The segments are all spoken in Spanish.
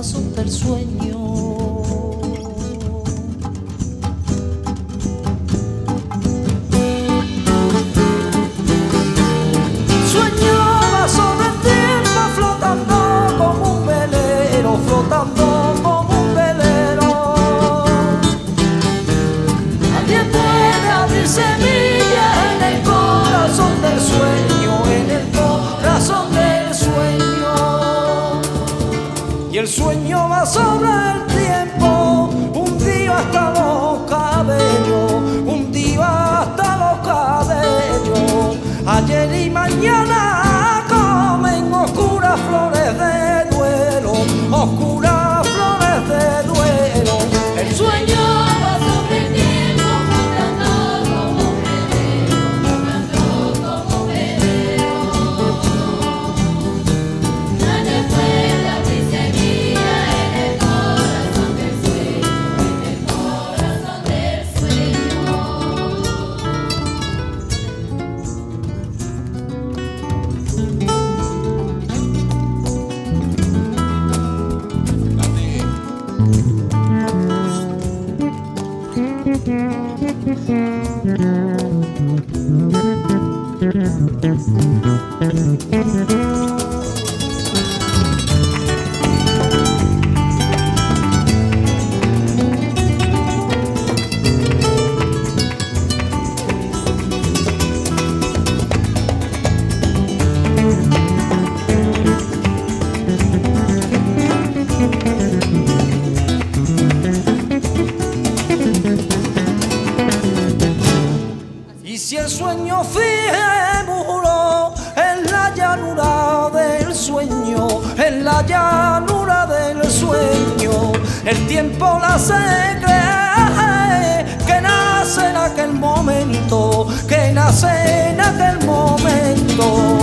a super sueño. Soñaba sobre el tiempo flotando como un velero, flotando como un velero. Nadie puede abrir semillas en el corazón del sueño, en el corazón del sueño. Y el sueño va sobre el tiempo, hundido hasta los cabellos, hundido hasta los cabellos. Ayer y mañana comen oscuras flores de duelo, oscuras flores de duelo. El sueño va sobre el tiempo, flotando como un velero. Nadie puede abrir semilla en el corazón del sueño, en el corazón del sueño. Y si el sueño fije muro en la llanura del sueño, en la llanura del sueño, el tiempo la secre que nace en aquel momento, que nace en aquel momento.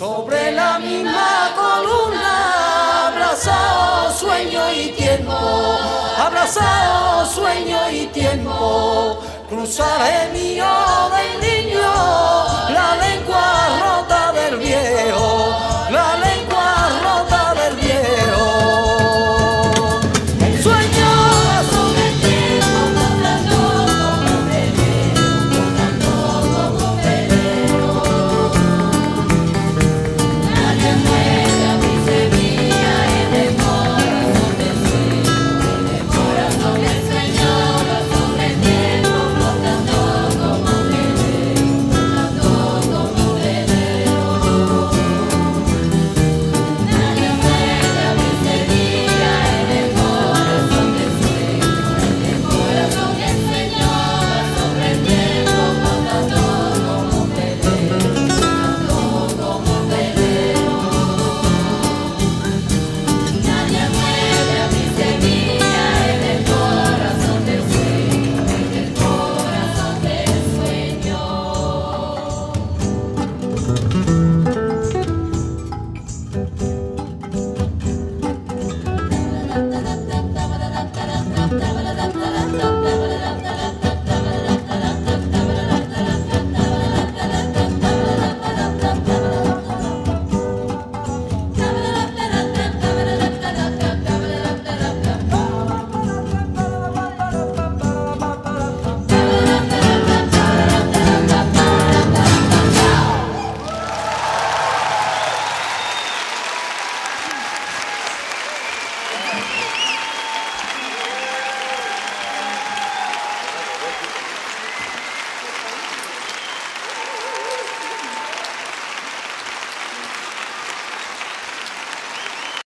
Sobre la misma columna, abrazado sueño y tiempo, abrazado sueño y tiempo, cruzaré mi odio.